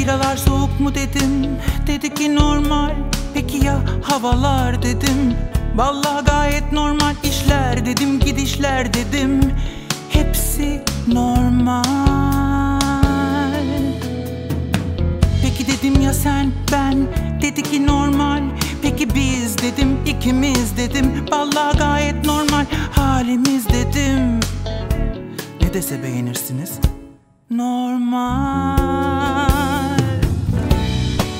Biralar soğuk mu dedim, dedi ki normal. Peki ya havalar dedim, vallahi gayet normal işler dedim, gidişler dedim, hepsi normal. Peki dedim ya sen, ben, dedi ki normal. Peki biz dedim, ikimiz dedim, vallahi gayet normal halimiz dedim. Ne dese beğenirsiniz? Normal.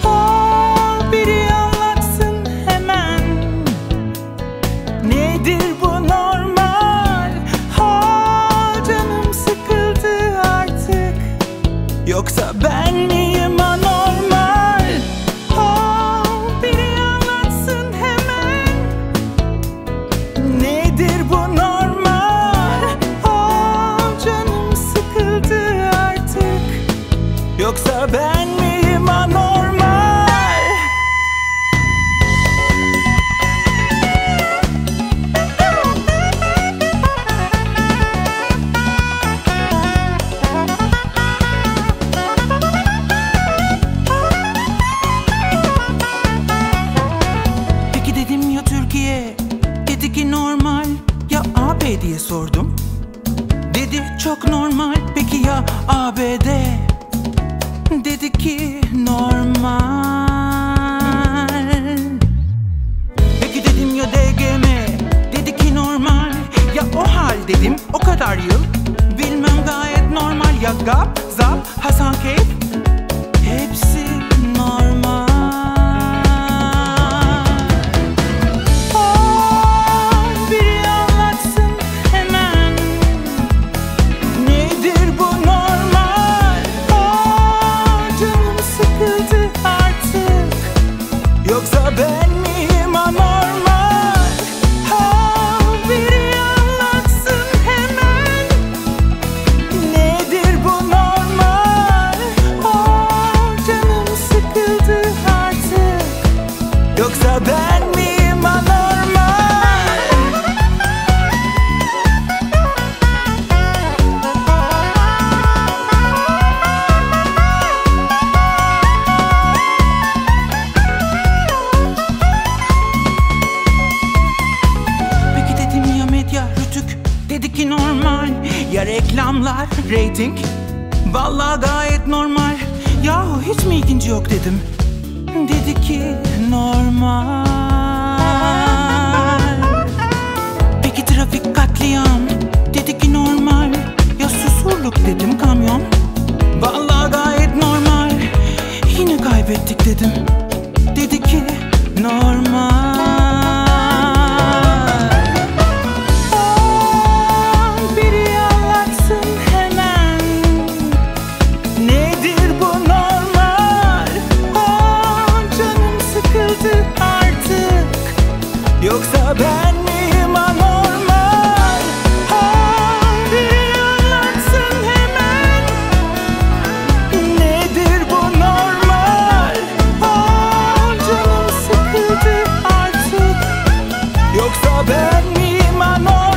Oh, biri anlatsın hemen, nedir bu normal? Oh, canım sıkıldı artık, yoksa ben miyim anormal? Oh, biri anlatsın hemen, nedir bu normal? Yoksa ben miyim anormal? Peki dedim ya Türkiye, dedi ki normal. Ya AB diye sordum, dedi çok normal. Peki ya ABD? Dedi ki normal. Peki dedim ya DGM, dedi ki normal. Ya OHAL dedim, o kadar yıl, bilmem gayet normal. Ya GAP, ZAP, Hasan Keyf, hepsi normal. Oh, biri anlatsın hemen, nedir bu normal? Yoksa ben miyim anormal? Oh, biri anlatsın hemen, nedir bu normal? Oh, canım sıkıldı artık, yoksa ben miyim anormal? Dedi ki normal. Ya reklamlar, reyting, vallahi gayet normal. Yahu hiç mi ikinci yok dedim, dedi ki normal. Peki trafik katliam, dedi ki normal. Ya Susurluk dedim, kamyon, vallahi gayet normal. Yine kaybettik dedim, dedi ki normal. Yoksa ben miyim anormal? Oh, biri anlatsın hemen, nedir bu normal? Oh, canım sıkıldı artık, yoksa ben miyim anormal?